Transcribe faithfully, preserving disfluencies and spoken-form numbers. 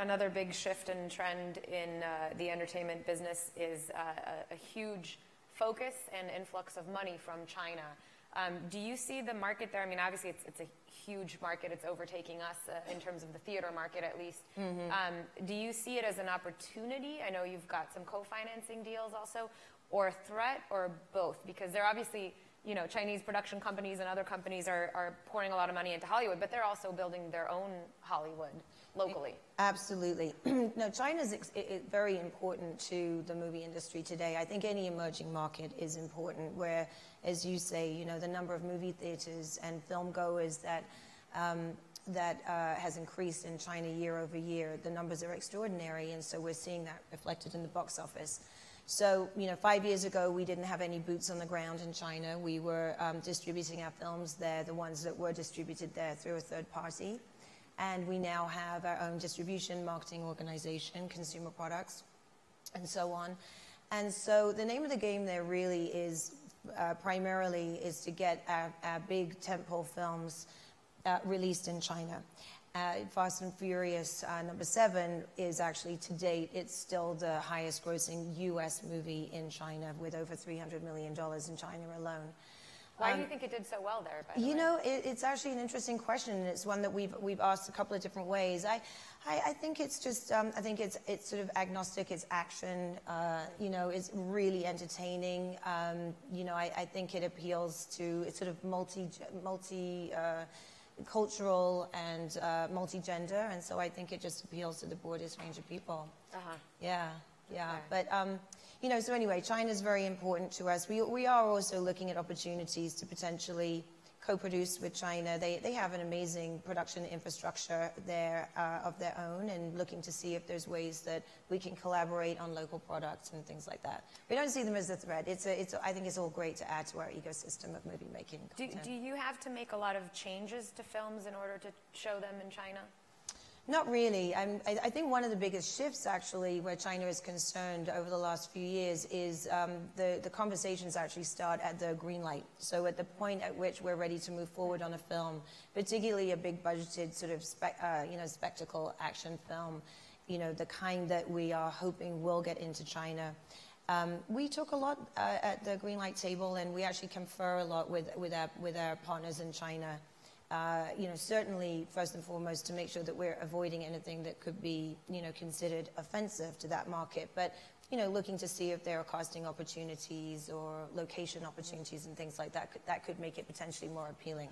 another big shift and trend in uh, the entertainment business is uh, a, a huge focus and influx of money from China. Um, do you see the market there? I mean, obviously, it's, it's a huge market. It's overtaking us uh, in terms of the theater market, at least. Mm-hmm. um, do you see it as an opportunity? I know you've got some co-financing deals also, or a threat, or both? Because they're obviously, you know, Chinese production companies and other companies are, are pouring a lot of money into Hollywood, but they're also building their own Hollywood locally. Absolutely. No, China's ex it, very important to the movie industry today. I think any emerging market is important where, as you say, you know, the number of movie theaters and film goers that, um, that uh, has increased in China year over year. The numbers are extraordinary, and so we're seeing that reflected in the box office. So, you know, five years ago, we didn't have any boots on the ground in China. We were um, distributing our films there, the ones that were distributed there, through a third party. And we now have our own distribution, marketing organization, consumer products, and so on. And so the name of the game there really is, uh, primarily, is to get our, our big tentpole films uh, released in China. Uh, Fast and Furious uh, number seven is actually, to date, it's still the highest grossing U S movie in China, with over three hundred million dollars in China alone. Why um, do you think it did so well there, by the way? You know, it, it's actually an interesting question, and it's one that we've, we've asked a couple of different ways. I, I, I think it's just, um, I think it's, it's sort of agnostic, it's action, uh, you know, it's really entertaining. Um, you know, I, I think it appeals to, it's sort of multi, multi, uh, cultural and uh, multi-gender, and so I think it just appeals to the broadest range of people. Uh-huh. Yeah, yeah. Okay. But, um, you know, so anyway, China's very important to us. We, we are also looking at opportunities to potentially co-produce with China. They, they have an amazing production infrastructure there uh, of their own, and looking to see if there's ways that we can collaborate on local products and things like that. We don't see them as a threat. It's a, it's a, I think it's all great to add to our ecosystem of movie making. Do, do you have to make a lot of changes to films in order to show them in China? Not really. I'm, I, I think one of the biggest shifts, actually, where China is concerned over the last few years is um, the, the conversations actually start at the green light. So at the point at which we're ready to move forward on a film, particularly a big budgeted sort of spe uh, you know, spectacle action film, you know, the kind that we are hoping will get into China. Um, we talk a lot uh, at the green light table, and we actually confer a lot with, with, our, with our partners in China. Uh, you know, certainly, first and foremost, to make sure that we're avoiding anything that could be, you know, considered offensive to that market. But, you know, looking to see if there are casting opportunities or location opportunities and things like that, that could make it potentially more appealing.